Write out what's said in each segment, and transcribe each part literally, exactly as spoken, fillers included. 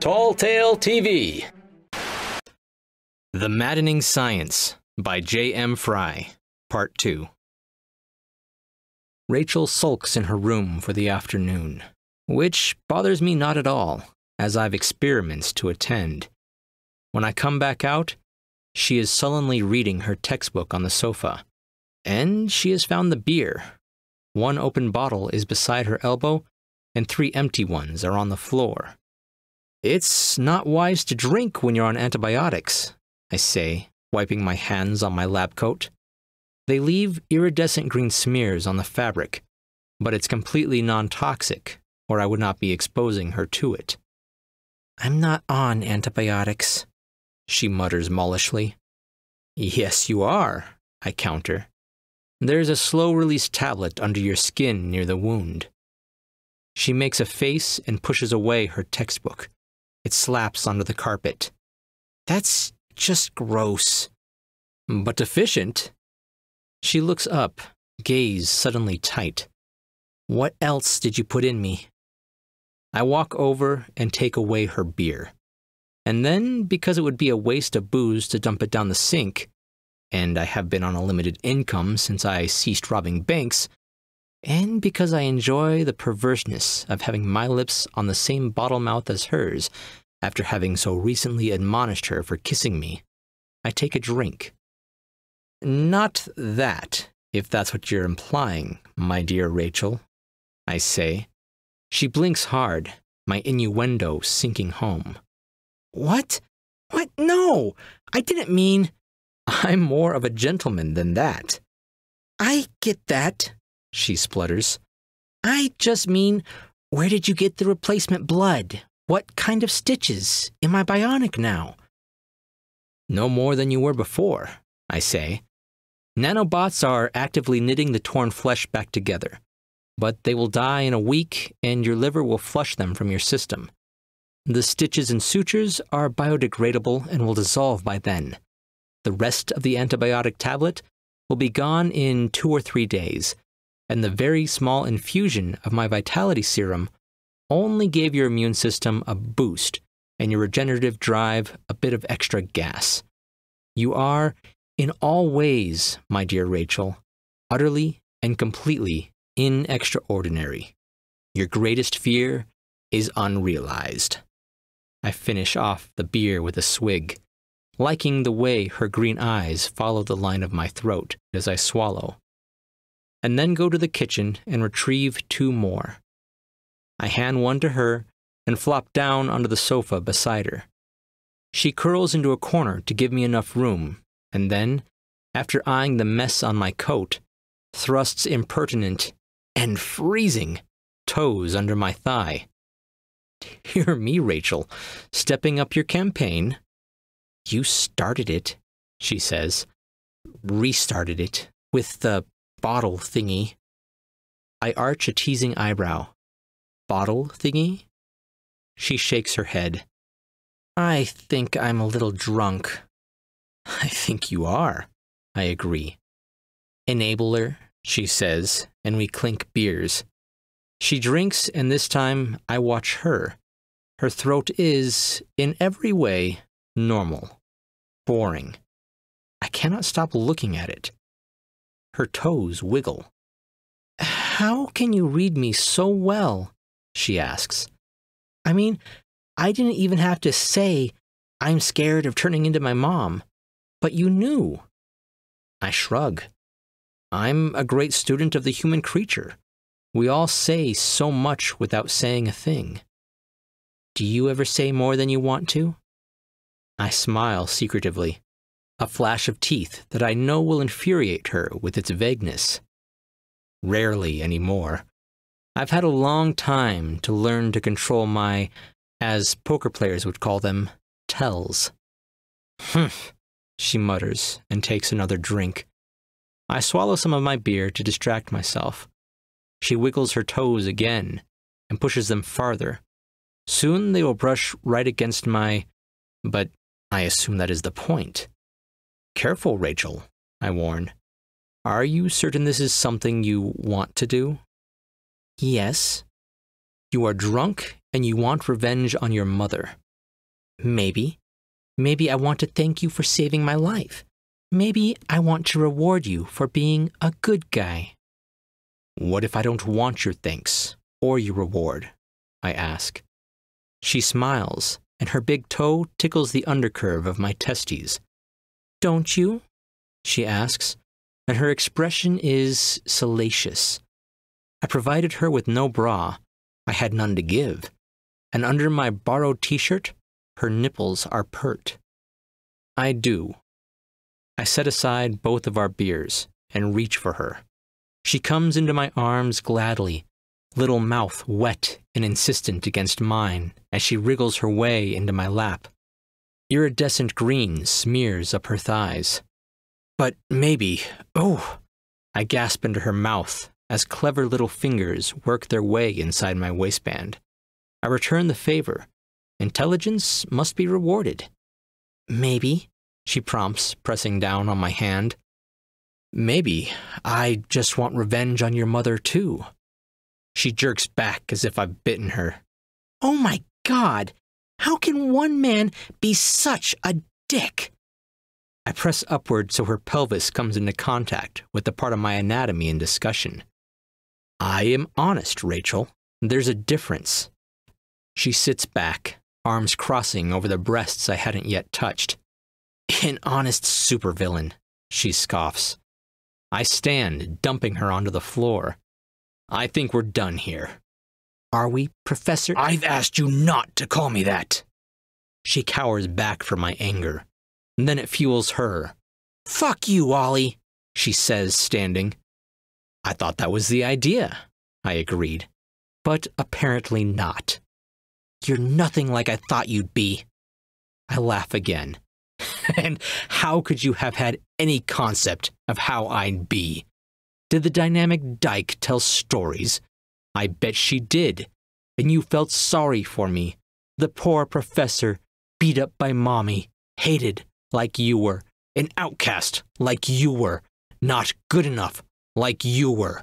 Tall Tale T V. The Maddening Science by J M. Frey, Part two. Rachel sulks in her room for the afternoon, which bothers me not at all, as I've experiments to attend. When I come back out, she is sullenly reading her textbook on the sofa, and she has found the beer. One open bottle is beside her elbow, and three empty ones are on the floor. "It's not wise to drink when you're on antibiotics," I say, wiping my hands on my lab coat. They leave iridescent green smears on the fabric, but it's completely non-toxic, or I would not be exposing her to it. "I'm not on antibiotics," she mutters mollishly. "Yes, you are," I counter. "There's a slow-release tablet under your skin near the wound." She makes a face and pushes away her textbook. It slaps onto the carpet. "That's just gross." "But deficient." She looks up, gaze suddenly tight. "What else did you put in me?" I walk over and take away her beer. And then, because it would be a waste of booze to dump it down the sink, and I have been on a limited income since I ceased robbing banks, and because I enjoy the perverseness of having my lips on the same bottle mouth as hers, after having so recently admonished her for kissing me, I take a drink. "Not that, if that's what you're implying, my dear Rachel," I say. She blinks hard, my innuendo sinking home. "What? What? No! I didn't mean—" "I'm more of a gentleman than that." "I get that," she splutters. "I just mean, where did you get the replacement blood? What kind of stitches? Am I bionic now?" "No more than you were before," I say. Nanobots are actively knitting the torn flesh back together, but they will die in a week and your liver will flush them from your system. The stitches and sutures are biodegradable and will dissolve by then. The rest of the antibiotic tablet will be gone in two or three days, and the very small infusion of my vitality serum only gave your immune system a boost and your regenerative drive a bit of extra gas. You are, in all ways, my dear Rachel, utterly and completely inextraordinary. Your greatest fear is unrealized." I finish off the beer with a swig, liking the way her green eyes follow the line of my throat as I swallow, and then go to the kitchen and retrieve two more. I hand one to her and flop down onto the sofa beside her. She curls into a corner to give me enough room, and then, after eyeing the mess on my coat, thrusts impertinent and freezing toes under my thigh. "Hear me, Rachel, stepping up your campaign." "You started it," she says. "Restarted it, with the bottle thingy." I arch a teasing eyebrow. "Bottle thingy?" She shakes her head. "I think I'm a little drunk." "I think you are," I agree. "Enabler," she says, and we clink beers. She drinks, and this time I watch her. Her throat is, in every way, normal. Boring. I cannot stop looking at it. Her toes wiggle. "How can you read me so well?" she asks. "I mean, I didn't even have to say, 'I'm scared of turning into my mom,' but you knew." I shrug. I'm a great student of the human creature. We all say so much without saying a thing. "Do you ever say more than you want to?" I smile secretively, a flash of teeth that I know will infuriate her with its vagueness. "Rarely anymore. I've had a long time to learn to control my, as poker players would call them, tells." "Humph," she mutters and takes another drink. I swallow some of my beer to distract myself. She wiggles her toes again and pushes them farther. Soon they will brush right against my— but I assume that is the point. "Careful, Rachel," I warn. "Are you certain this is something you want to do?" "Yes." "You are drunk and you want revenge on your mother. Maybe. Maybe I want to thank you for saving my life. Maybe I want to reward you for being a good guy. What if I don't want your thanks or your reward? I ask. She smiles, and her big toe tickles the undercurve of my testes. Don't you? She asks, and her expression is salacious. I provided her with no bra. I had none to give. And under my borrowed t-shirt, her nipples are pert. I do. I set aside both of our beers and reach for her. She comes into my arms gladly, little mouth wet and insistent against mine as she wriggles her way into my lap. Iridescent green smears up her thighs. But maybe, oh, I gasp into her mouth as clever little fingers work their way inside my waistband. I return the favor. Intelligence must be rewarded. Maybe, she prompts, pressing down on my hand. Maybe I just want revenge on your mother, too. She jerks back as if I've bitten her. Oh my God! How can one man be such a dick? I press upward so her pelvis comes into contact with the part of my anatomy in discussion. I am honest, Rachel. There's a difference. She sits back, arms crossing over the breasts I hadn't yet touched. An honest supervillain, she scoffs. I stand, dumping her onto the floor. I think we're done here. Are we, Professor? I've asked you not to call me that. She cowers back from my anger. And then it fuels her. Fuck you, Ollie, she says, standing. I thought that was the idea, I agreed. But apparently not. You're nothing like I thought you'd be. I laugh again. And how could you have had any concept of how I'd be? Did the dynamic dyke tell stories? I bet she did. And you felt sorry for me. The poor professor, beat up by mommy, hated like you were, an outcast like you were, not good enough like you were.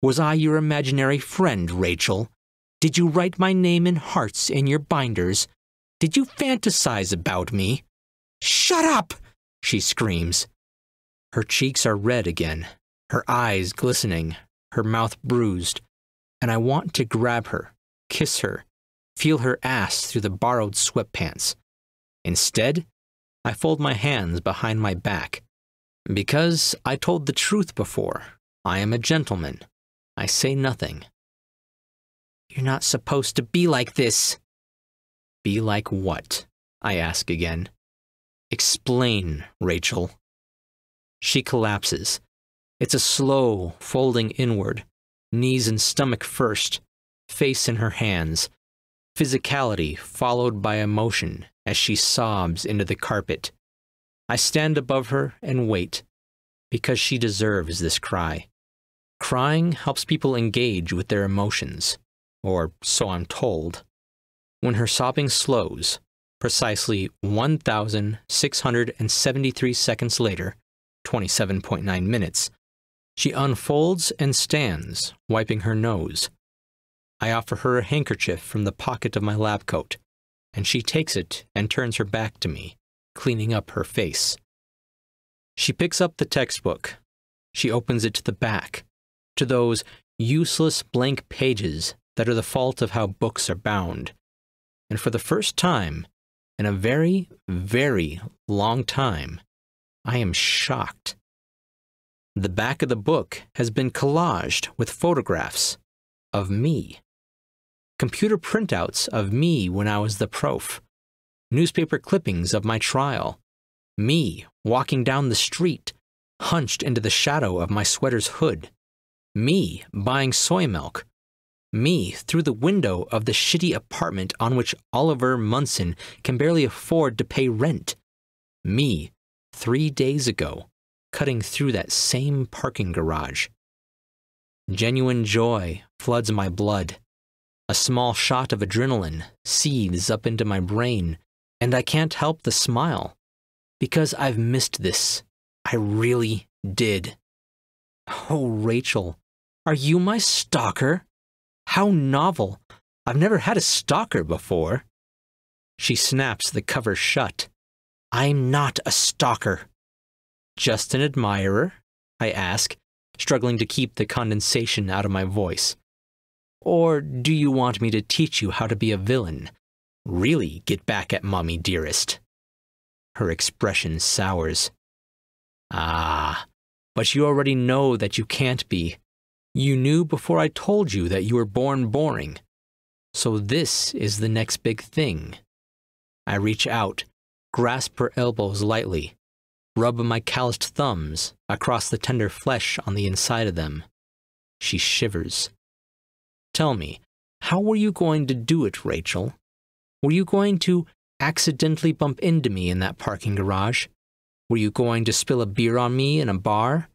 Was I your imaginary friend, Rachel? Did you write my name in hearts in your binders? Did you fantasize about me? Shut up! She screams. Her cheeks are red again. Her eyes glistening, her mouth bruised, and I want to grab her, kiss her, feel her ass through the borrowed sweatpants. Instead, I fold my hands behind my back. Because I told the truth before, I am a gentleman. I say nothing. You're not supposed to be like this. Be like what? I ask again. Explain, Rachel. She collapses. It's a slow folding inward, knees and stomach first, face in her hands, physicality followed by emotion as she sobs into the carpet. I stand above her and wait, because she deserves this cry. Crying helps people engage with their emotions, or so I'm told. When her sobbing slows, precisely one thousand six hundred seventy-three seconds later, twenty-seven point nine minutes, she unfolds and stands, wiping her nose. I offer her a handkerchief from the pocket of my lab coat, and she takes it and turns her back to me, cleaning up her face. She picks up the textbook. She opens it to the back, to those useless blank pages that are the fault of how books are bound. And for the first time, in a very, very long time, I am shocked. The back of the book has been collaged with photographs of me. Computer printouts of me when I was the prof. Newspaper clippings of my trial. Me walking down the street, hunched into the shadow of my sweater's hood. Me buying soy milk. Me through the window of the shitty apartment on which Oliver Munson can barely afford to pay rent. Me, three days ago, cutting through that same parking garage. Genuine joy floods my blood. A small shot of adrenaline seethes up into my brain, and I can't help the smile. Because I've missed this. I really did. Oh, Rachel, are you my stalker? How novel. I've never had a stalker before. She snaps the cover shut. I'm not a stalker. Just an admirer? I ask, struggling to keep the condensation out of my voice. Or do you want me to teach you how to be a villain? Really get back at Mommy Dearest. Her expression sours. Ah, but you already know that you can't be. You knew before I told you that you were born boring. So this is the next big thing. I reach out, grasp her elbows lightly, rub my calloused thumbs across the tender flesh on the inside of them. She shivers. Tell me, how were you going to do it, Rachel? Were you going to accidentally bump into me in that parking garage? Were you going to spill a beer on me in a bar?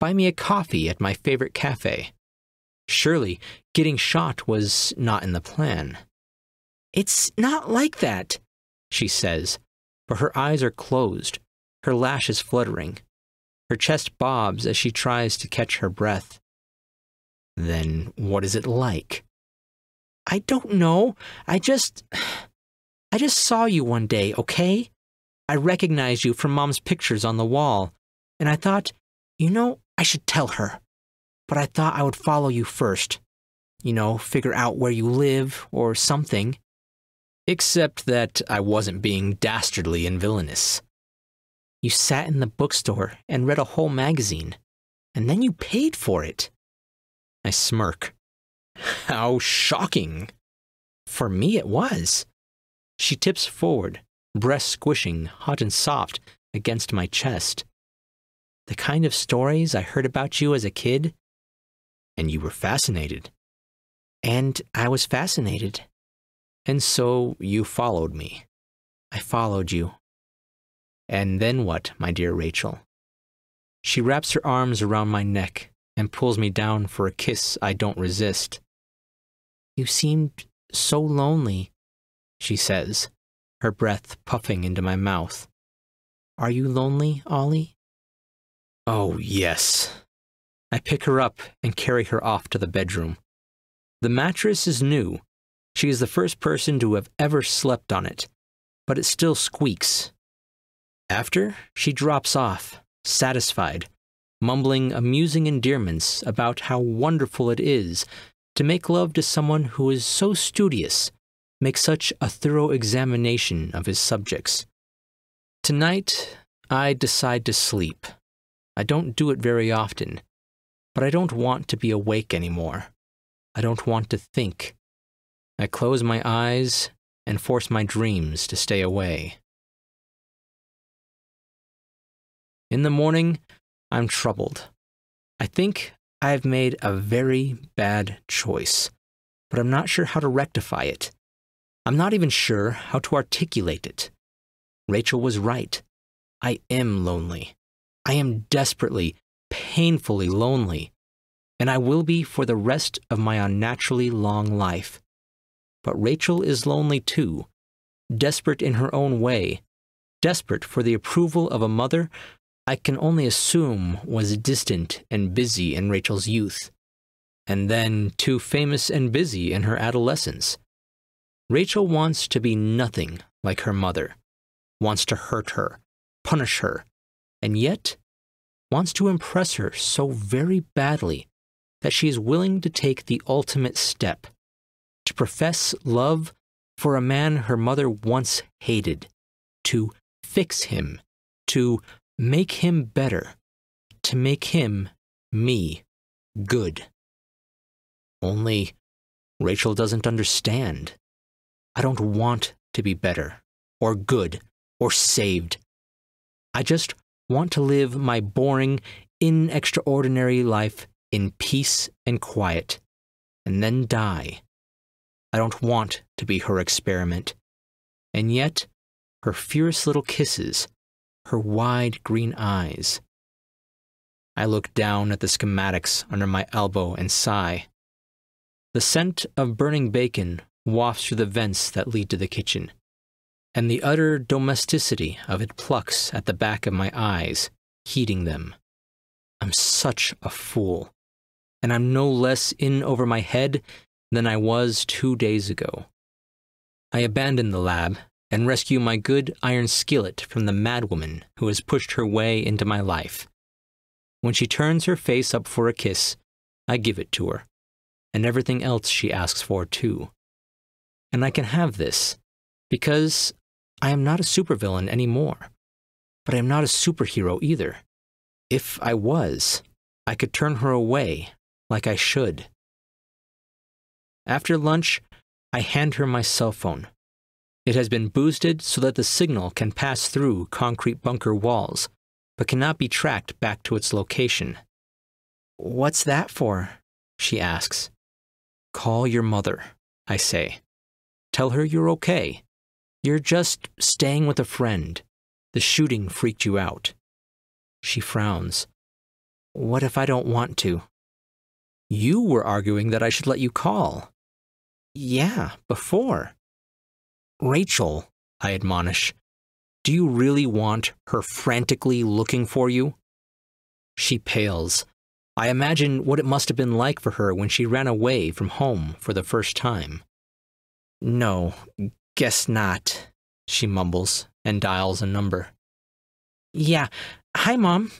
Buy me a coffee at my favorite cafe? Surely, getting shot was not in the plan. It's not like that, she says, but her eyes are closed, her lashes fluttering. Her chest bobs as she tries to catch her breath. Then what is it like? I don't know. I just... I just saw you one day, okay? I recognized you from Mom's pictures on the wall, and I thought, you know, I should tell her. But I thought I would follow you first. You know, figure out where you live or something. Except that I wasn't being dastardly and villainous. You sat in the bookstore and read a whole magazine, and then you paid for it. I smirk. How shocking. For me it was. She tips forward, breast squishing, hot and soft, against my chest. The kind of stories I heard about you as a kid. And you were fascinated. And I was fascinated. And so you followed me. I followed you. And then what, my dear Rachel? She wraps her arms around my neck and pulls me down for a kiss I don't resist. You seemed so lonely, she says, her breath puffing into my mouth. Are you lonely, Ollie? Oh, yes. I pick her up and carry her off to the bedroom. The mattress is new. She is the first person to have ever slept on it, but it still squeaks. After, she drops off, satisfied, mumbling amusing endearments about how wonderful it is to make love to someone who is so studious, make such a thorough examination of his subjects. Tonight, I decide to sleep. I don't do it very often, but I don't want to be awake anymore. I don't want to think. I close my eyes and force my dreams to stay away. In the morning, I'm troubled. I think I've made a very bad choice, but I'm not sure how to rectify it. I'm not even sure how to articulate it. Rachel was right. I am lonely. I am desperately, painfully lonely, and I will be for the rest of my unnaturally long life. But Rachel is lonely too, desperate in her own way, desperate for the approval of a mother I can only assume was distant and busy in Rachel's youth, and then too famous and busy in her adolescence. Rachel wants to be nothing like her mother, wants to hurt her, punish her, and yet wants to impress her so very badly that she is willing to take the ultimate step, to profess love for a man her mother once hated, to fix him, to make him better, to make him, me, good. Only, Rachel doesn't understand. I don't want to be better, or good, or saved. I just want to live my boring, inextraordinary life in peace and quiet, and then die. I don't want to be her experiment. And yet, her fierce little kisses, her wide green eyes. I look down at the schematics under my elbow and sigh. The scent of burning bacon wafts through the vents that lead to the kitchen, and the utter domesticity of it plucks at the back of my eyes, heating them. I'm such a fool, and I'm no less in over my head than I was two days ago. I abandon the lab and rescue my good iron skillet from the madwoman who has pushed her way into my life. When she turns her face up for a kiss, I give it to her, and everything else she asks for too. And I can have this, because I am not a supervillain anymore, but I am not a superhero either. If I was, I could turn her away like I should. After lunch, I hand her my cell phone. It has been boosted so that the signal can pass through concrete bunker walls, but cannot be tracked back to its location. "What's that for?" she asks. "Call your mother," I say. "Tell her you're okay. You're just staying with a friend. The shooting freaked you out." She frowns. "What if I don't want to?" "You were arguing that I should let you call." "Yeah, before." "Rachel," I admonish, "do you really want her frantically looking for you?" She pales. I imagine what it must have been like for her when she ran away from home for the first time. "No, guess not," she mumbles and dials a number. "Yeah, hi, Mom.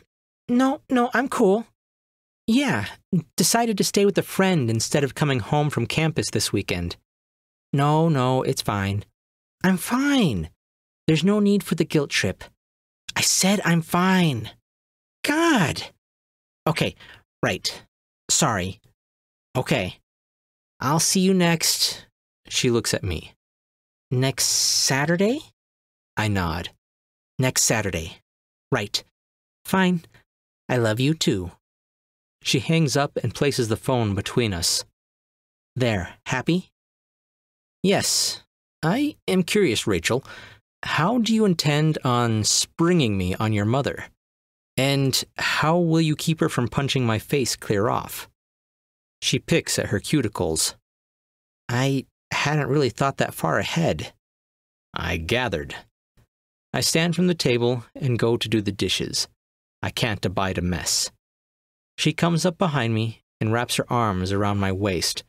No, no, I'm cool. Yeah, decided to stay with a friend instead of coming home from campus this weekend. No, no, it's fine. I'm fine. There's no need for the guilt trip. I said I'm fine. God. Okay, right. Sorry. Okay. I'll see you next." She looks at me. "Next Saturday?" I nod. "Next Saturday. Right. Fine. I love you too." She hangs up and places the phone between us. "There, happy?" "Yes. I am curious, Rachel. How do you intend on springing me on your mother? And how will you keep her from punching my face clear off?" She picks at her cuticles. "I hadn't really thought that far ahead." "I gathered." I stand from the table and go to do the dishes. I can't abide a mess. She comes up behind me and wraps her arms around my waist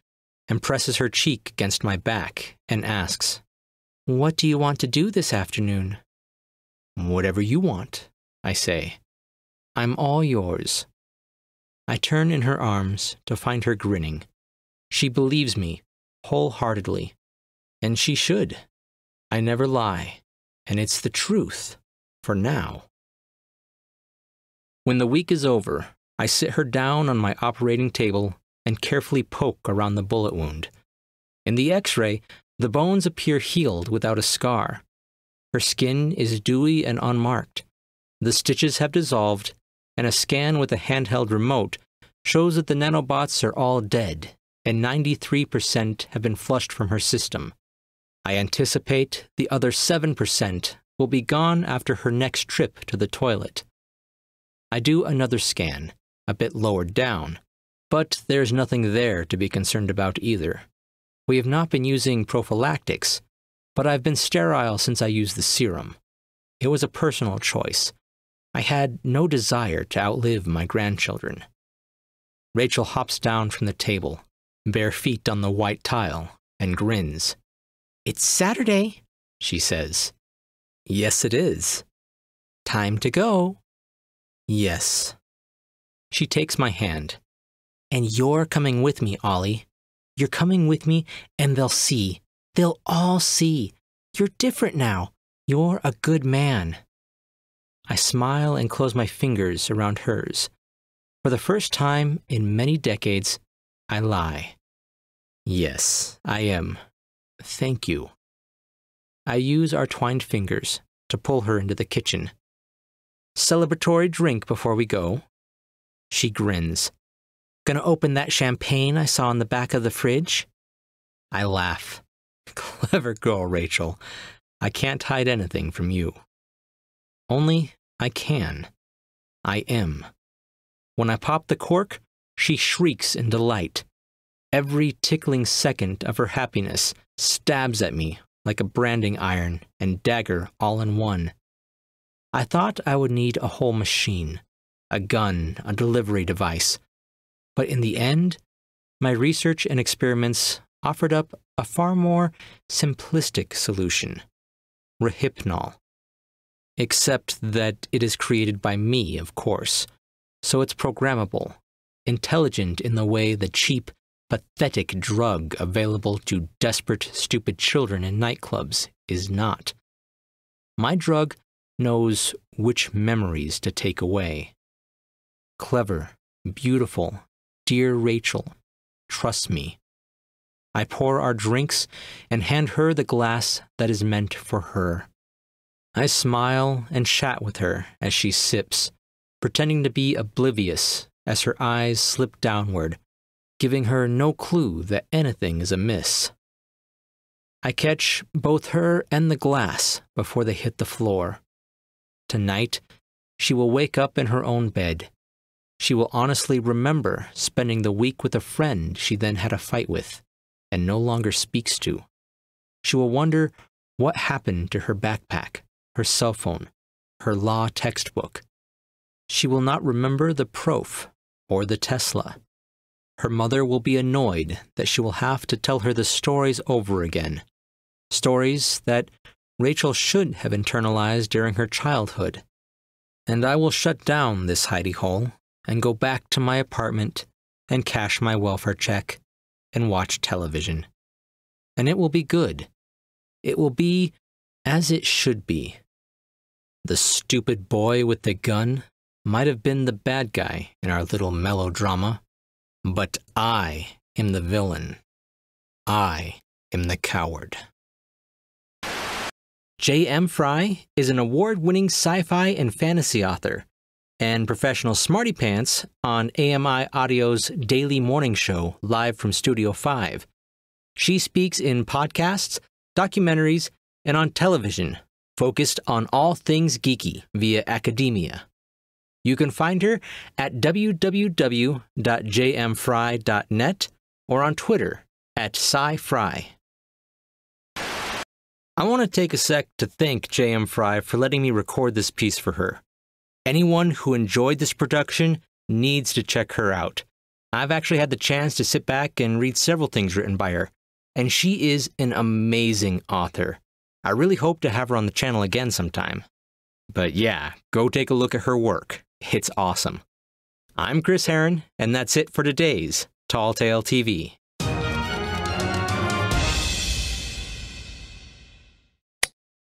and presses her cheek against my back and asks, "What do you want to do this afternoon?" "Whatever you want," I say. "I'm all yours." I turn in her arms to find her grinning. She believes me wholeheartedly, and she should. I never lie, and it's the truth for now. When the week is over, I sit her down on my operating table and carefully poke around the bullet wound. In the x-ray, the bones appear healed without a scar. Her skin is dewy and unmarked. The stitches have dissolved, and a scan with a handheld remote shows that the nanobots are all dead and ninety-three percent have been flushed from her system. I anticipate the other seven percent will be gone after her next trip to the toilet. I do another scan, a bit lower down, but there's nothing there to be concerned about either. We have not been using prophylactics, but I've been sterile since I used the serum. It was a personal choice. I had no desire to outlive my grandchildren. Rachel hops down from the table, bare feet on the white tile, and grins. "It's Saturday," she says. "Yes, it is." "Time to go." "Yes." She takes my hand. "And you're coming with me, Ollie. You're coming with me, and they'll see. They'll all see. You're different now. You're a good man." I smile and close my fingers around hers. For the first time in many decades, I lie. "Yes, I am. Thank you." I use our twined fingers to pull her into the kitchen. "Celebratory drink before we go." She grins. "Gonna open that champagne I saw in the back of the fridge?" I laugh. "Clever girl, Rachel. I can't hide anything from you." Only I can. I am. When I pop the cork, she shrieks in delight. Every tickling second of her happiness stabs at me like a branding iron and dagger all in one. I thought I would need a whole machine, a gun, a delivery device. But in the end, my research and experiments offered up a far more simplistic solution. Rehypnol. Except that it is created by me, of course. So it's programmable, intelligent in the way the cheap, pathetic drug available to desperate, stupid children in nightclubs is not. My drug knows which memories to take away. Clever, beautiful, dear Rachel, trust me. I pour our drinks and hand her the glass that is meant for her. I smile and chat with her as she sips, pretending to be oblivious as her eyes slip downward, giving her no clue that anything is amiss. I catch both her and the glass before they hit the floor. Tonight, she will wake up in her own bed. She will honestly remember spending the week with a friend she then had a fight with and no longer speaks to. She will wonder what happened to her backpack, her cell phone, her law textbook. She will not remember the prof or the Tesla. Her mother will be annoyed that she will have to tell her the stories over again, stories that Rachel should have internalized during her childhood. And I will shut down this hidey hole and go back to my apartment and cash my welfare check and watch television. And it will be good. It will be as it should be. The stupid boy with the gun might have been the bad guy in our little melodrama, but I am the villain. I am the coward. J M Frey is an award-winning sci-fi and fantasy author and professional smarty pants on A M I Audio's daily morning show live from Studio five. She speaks in podcasts, documentaries, and on television, focused on all things geeky via academia. You can find her at w w w dot j m frey dot net or on Twitter at SciFrey. I want to take a sec to thank J M Frey for letting me record this piece for her. Anyone who enjoyed this production needs to check her out. I've actually had the chance to sit back and read several things written by her, and she is an amazing author. I really hope to have her on the channel again sometime. But yeah, go take a look at her work. It's awesome. I'm Chris Herron, and that's it for today's Tall Tale T V.